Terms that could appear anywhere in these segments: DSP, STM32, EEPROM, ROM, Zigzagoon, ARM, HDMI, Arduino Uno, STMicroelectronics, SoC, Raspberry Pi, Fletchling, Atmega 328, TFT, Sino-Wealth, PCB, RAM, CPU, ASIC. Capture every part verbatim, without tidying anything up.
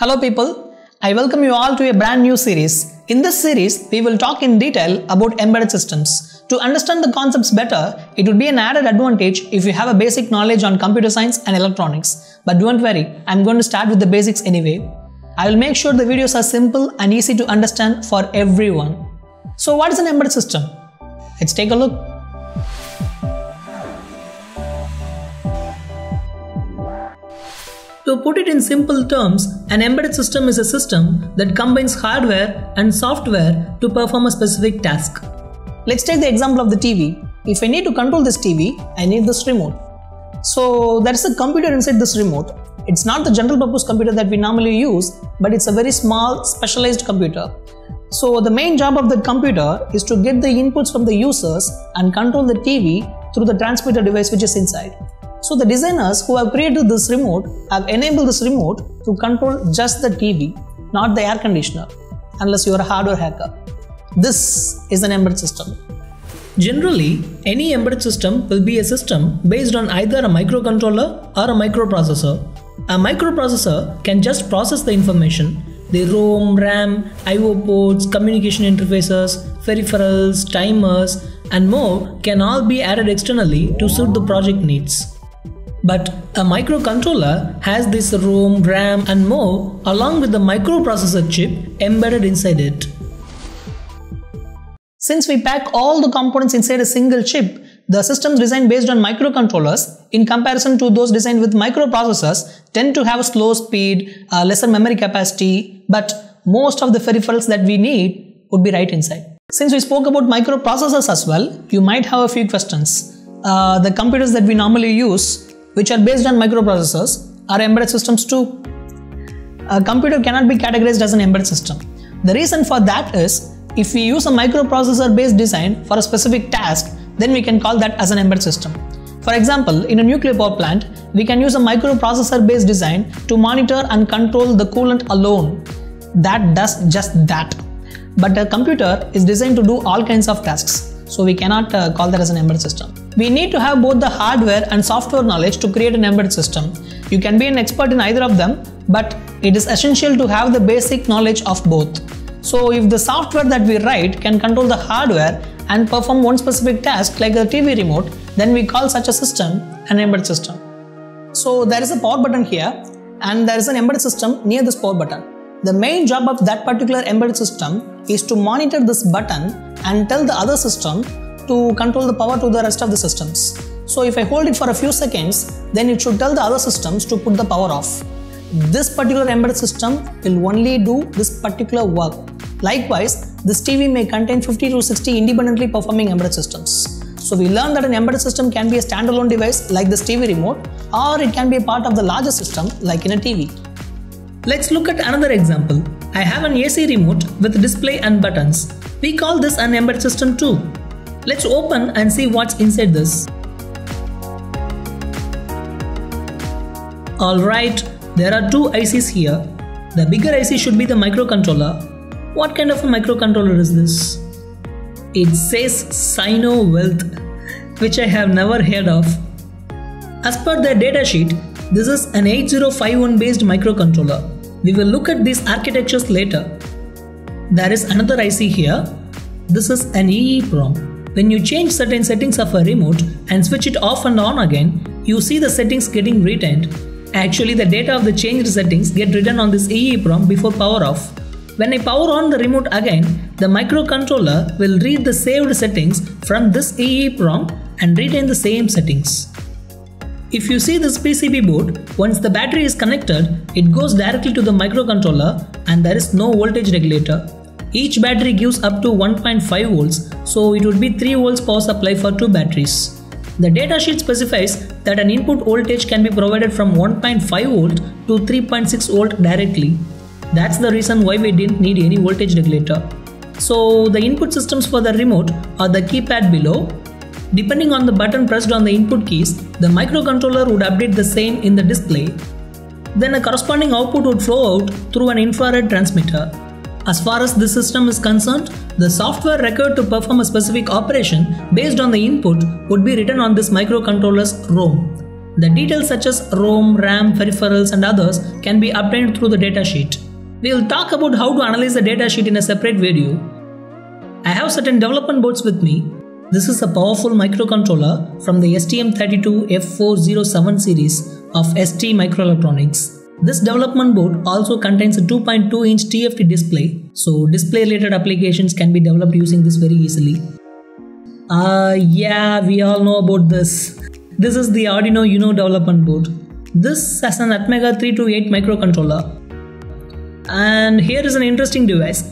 Hello people, I welcome you all to a brand new series. In this series, we will talk in detail about embedded systems. To understand the concepts better, it would be an added advantage if you have a basic knowledge on computer science and electronics. But don't worry, I'm going to start with the basics anyway. I will make sure the videos are simple and easy to understand for everyone. So what is an embedded system? Let's take a look. To put it in simple terms, an embedded system is a system that combines hardware and software to perform a specific task. Let's take the example of the T V. If I need to control this T V, I need this remote. So there's a computer inside this remote. It's not the general purpose computer that we normally use, but it's a very small, specialized computer. So the main job of that computer is to get the inputs from the users and control the T V through the transmitter device which is inside. So the designers who have created this remote have enabled this remote to control just the T V, not the air conditioner, unless you are a hardware hacker. This is an embedded system. Generally, any embedded system will be a system based on either a microcontroller or a microprocessor. A microprocessor can just process the information, the ROM, RAM, I O ports, communication interfaces, peripherals, timers, and more can all be added externally to suit the project needs. But a microcontroller has this ROM, RAM and more along with the microprocessor chip embedded inside it. Since we pack all the components inside a single chip, the systems designed based on microcontrollers in comparison to those designed with microprocessors tend to have slow speed, uh, lesser memory capacity, but most of the peripherals that we need would be right inside. Since we spoke about microprocessors as well, you might have a few questions. Uh, the computers that we normally use, which are based on microprocessors, are embedded systems too. A computer cannot be categorized as an embedded system. The reason for that is, if we use a microprocessor based design for a specific task, then we can call that as an embedded system. For example, in a nuclear power plant, we can use a microprocessor based design to monitor and control the coolant alone. That does just that. But a computer is designed to do all kinds of tasks. So we cannot uh, call that as an embedded system. We need to have both the hardware and software knowledge to create an embedded system. You can be an expert in either of them, but it is essential to have the basic knowledge of both. So if the software that we write can control the hardware and perform one specific task like a T V remote, then we call such a system an embedded system. So there is a power button here and there is an embedded system near this power button. The main job of that particular embedded system is to monitor this button and tell the other system to control the power to the rest of the systems. So if I hold it for a few seconds, then it should tell the other systems to put the power off. This particular embedded system will only do this particular work. Likewise, this T V may contain fifty to sixty independently performing embedded systems. So we learned that an embedded system can be a standalone device like this T V remote, or it can be a part of the larger system like in a T V. Let's look at another example. I have an A C remote with display and buttons. We call this an embedded system too. Let's open and see what's inside this. Alright, there are two I Cs here. The bigger I C should be the microcontroller. What kind of a microcontroller is this? It says Sino-Wealth, which I have never heard of. As per their datasheet, this is an eight zero five one based microcontroller. We will look at these architectures later. There is another I C here. This is an E E PROM. When you change certain settings of a remote and switch it off and on again, you see the settings getting retained. Actually, the data of the changed settings get written on this E E PROM before power off. When I power on the remote again, the microcontroller will read the saved settings from this E E PROM and retain the same settings. If you see this P C B board, once the battery is connected, it goes directly to the microcontroller and there is no voltage regulator. Each battery gives up to one point five volts, so it would be three volts power supply for two batteries. The datasheet specifies that an input voltage can be provided from one point five volt to three point six volt directly. That's the reason why we didn't need any voltage regulator. So the input systems for the remote are the keypad below. Depending on the button pressed on the input keys, the microcontroller would update the same in the display. Then a corresponding output would flow out through an infrared transmitter. As far as this system is concerned, the software required to perform a specific operation based on the input would be written on this microcontroller's ROM. The details such as ROM, RAM, peripherals and others can be obtained through the datasheet. We will talk about how to analyze the datasheet in a separate video. I have certain development boards with me. This is a powerful microcontroller from the S T M thirty-two F four oh seven series of STMicroelectronics. This development board also contains a two point two inch T F T display, so display related applications can be developed using this very easily. Ah, uh, yeah, we all know about this. This is the Arduino Uno development board. This has an Atmega three two eight microcontroller. And here is an interesting device.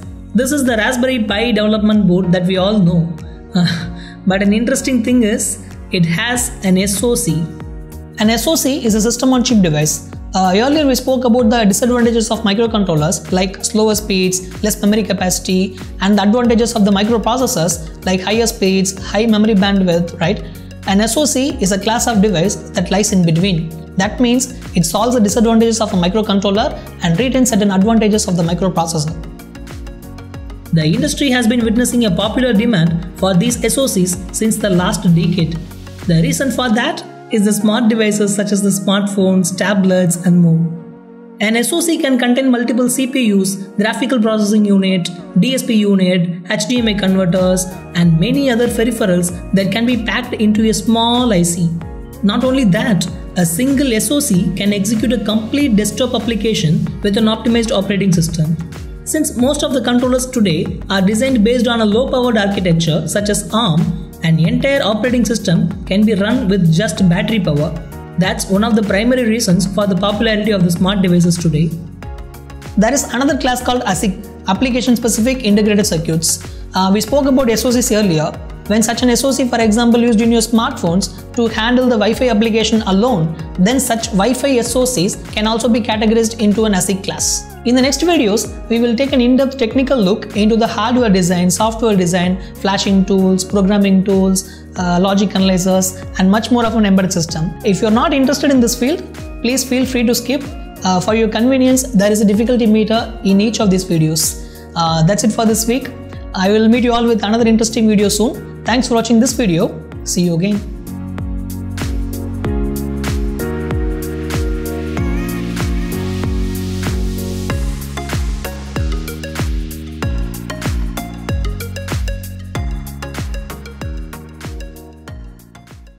This is the Raspberry Pi development board that we all know. But an interesting thing is, it has an S O C. An S O C is a system-on-chip device. Uh, earlier we spoke about the disadvantages of microcontrollers like slower speeds, less memory capacity, and the advantages of the microprocessors like higher speeds, high memory bandwidth, right? An S O C is a class of device that lies in between. That means it solves the disadvantages of a microcontroller and retains certain advantages of the microprocessor. The industry has been witnessing a popular demand for these S O Cs since the last decade. The reason for that is the smart devices such as the smartphones, tablets and more. An S O C can contain multiple C P Us, graphical processing unit, D S P unit, H D M I converters and many other peripherals that can be packed into a small I C. Not only that, a single S O C can execute a complete desktop application with an optimized operating system. Since most of the controllers today are designed based on a low-powered architecture such as ARM, an entire operating system can be run with just battery power. That's one of the primary reasons for the popularity of the smart devices today. There is another class called ASIC, Application-Specific Integrated Circuits. Uh, we spoke about S O Cs earlier. When such an S O C, for example, used in your smartphones to handle the Wi-Fi application alone, then such Wi-Fi S O Cs can also be categorized into an ASIC class. In the next videos, we will take an in-depth technical look into the hardware design, software design, flashing tools, programming tools, uh, logic analyzers, and much more of an embedded system. If you're not interested in this field, please feel free to skip. Uh, for your convenience, there is a difficulty meter in each of these videos. Uh, that's it for this week. I will meet you all with another interesting video soon. Thanks for watching this video. See you again.